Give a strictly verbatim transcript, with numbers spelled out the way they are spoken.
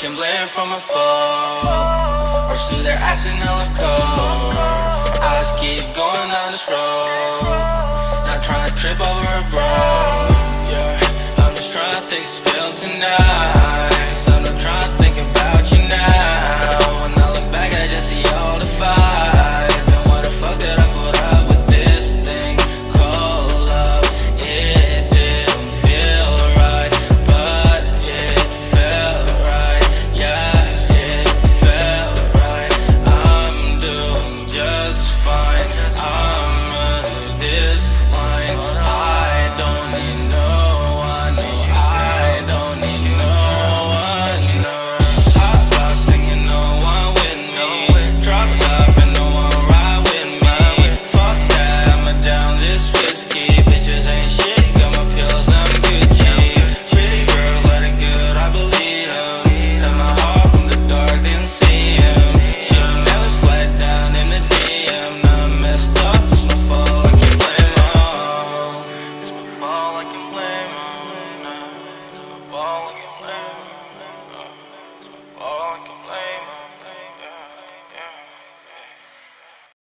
Can blame from afar, or through their ass and hell of cold. Eyes keep going down this road, not trying to trip over a bro. Yeah, I'm just trying to take a spill tonight.